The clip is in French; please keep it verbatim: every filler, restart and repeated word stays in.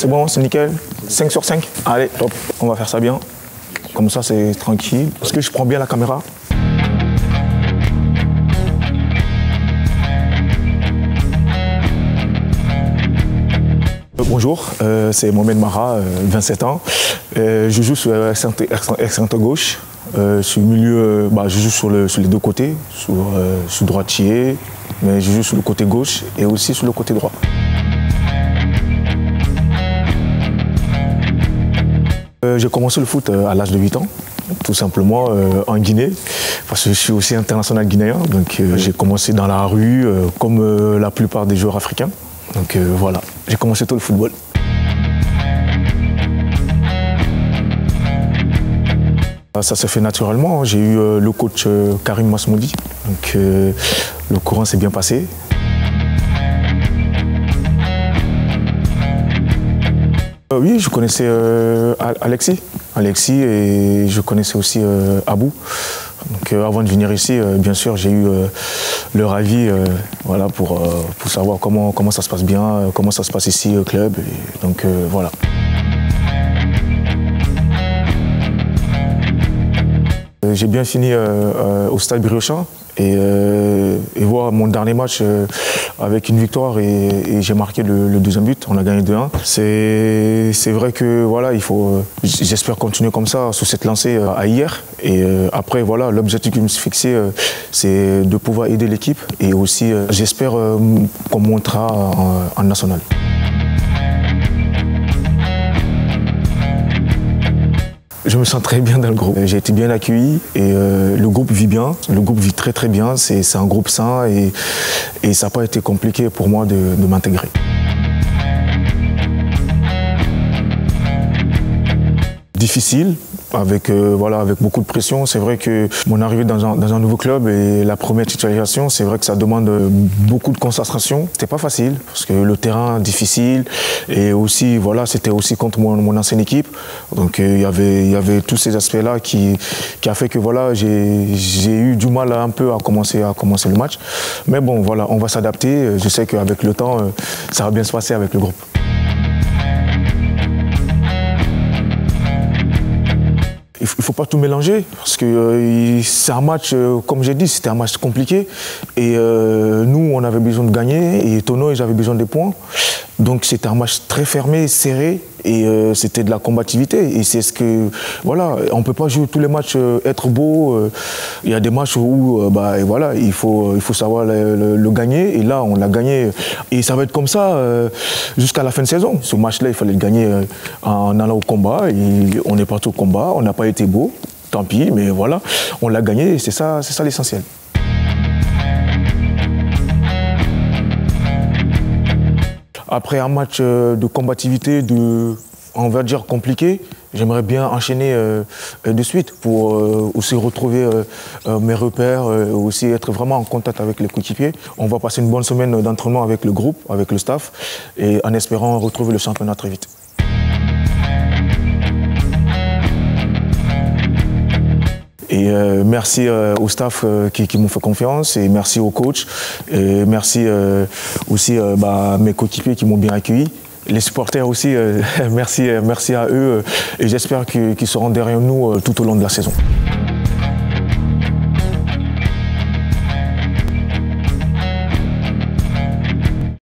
C'est bon, c'est nickel. cinq sur cinq. Allez, top. On va faire ça bien. Comme ça, c'est tranquille. Est-ce que je prends bien la caméra? Bonjour, euh, c'est Mohamed Mara, euh, vingt-sept ans. Euh, je joue sur l'excentre gauche. Euh, je suis milieu, bah, je joue sur, le, sur les deux côtés. Sur, euh, je suis droitier, mais je joue sur le côté gauche et aussi sur le côté droit. Euh, j'ai commencé le foot à l'âge de huit ans, tout simplement euh, en Guinée, parce que je suis aussi international guinéen. Donc euh, j'ai commencé dans la rue, euh, comme euh, la plupart des joueurs africains. Donc euh, voilà, j'ai commencé tôt le football. Ça s'est fait naturellement. J'ai eu euh, le coach euh, Karim Masmoudi. Donc euh, le courant s'est bien passé. Euh, oui, je connaissais euh, Alexis. Alexis et je connaissais aussi euh, Abou. Donc, euh, avant de venir ici, euh, bien sûr, j'ai eu euh, leur avis euh, voilà, pour, euh, pour savoir comment, comment ça se passe bien, euh, comment ça se passe ici au club. Et donc euh, voilà. Euh, j'ai bien fini euh, euh, au Stade Briochin et, euh, et voir mon dernier match euh, avec une victoire et, et j'ai marqué le, le deuxième but. On a gagné deux un. C'est vrai que voilà, il faut. Euh, j'espère continuer comme ça sous cette lancée euh, à hier. Et euh, après, voilà, l'objectif que je me suis fixé, euh, c'est de pouvoir aider l'équipe et aussi, euh, j'espère euh, qu'on montera en, en national. Je me sens très bien dans le groupe. J'ai été bien accueilli et euh, le groupe vit bien. Le groupe vit très très bien. C'est un groupe sain et, et ça n'a pas été compliqué pour moi de, de m'intégrer. Difficile, avec, euh, voilà, avec beaucoup de pression. C'est vrai que mon arrivée dans un, dans un nouveau club et la première titularisation, c'est vrai que ça demande beaucoup de concentration. C'était pas facile parce que le terrain difficile et aussi voilà, c'était aussi contre mon, mon ancienne équipe. Donc il euh, y avait, y avait tous ces aspects-là qui, qui a fait que voilà, j'ai eu du mal un peu à commencer, à commencer le match. Mais bon, voilà, on va s'adapter. Je sais qu'avec le temps, ça va bien se passer avec le groupe. Il ne faut pas tout mélanger, parce que euh, c'est un match, euh, comme j'ai dit, c'était un match compliqué. Et euh, nous, on avait besoin de gagner, et Tono, ils avaient besoin des points. Donc c'était un match très fermé, serré, et euh, c'était de la combativité. Et c'est ce que, voilà, on ne peut pas jouer tous les matchs, euh, être beau. Euh, il y a des matchs où, euh, bah, et voilà, il faut, il faut savoir le, le, le gagner, et là, on l'a gagné. Et ça va être comme ça euh, jusqu'à la fin de saison. Ce match-là, il fallait le gagner euh, en allant au combat, et on est parti au combat, on n'a pas été beau, tant pis, mais voilà, on l'a gagné, et c'est ça, c'est ça l'essentiel. Après un match de combativité, de, on va dire compliqué, j'aimerais bien enchaîner de suite pour aussi retrouver mes repères, aussi être vraiment en contact avec les coéquipiers. On va passer une bonne semaine d'entraînement avec le groupe, avec le staff, et en espérant retrouver le championnat très vite. Et euh, merci euh, au staff euh, qui, qui m'ont fait confiance, et merci au coach, et merci euh, aussi à euh, bah, mes coéquipiers qui m'ont bien accueilli. Les supporters aussi, euh, merci, merci à eux, euh, et j'espère qu'ils seront derrière nous euh, tout au long de la saison.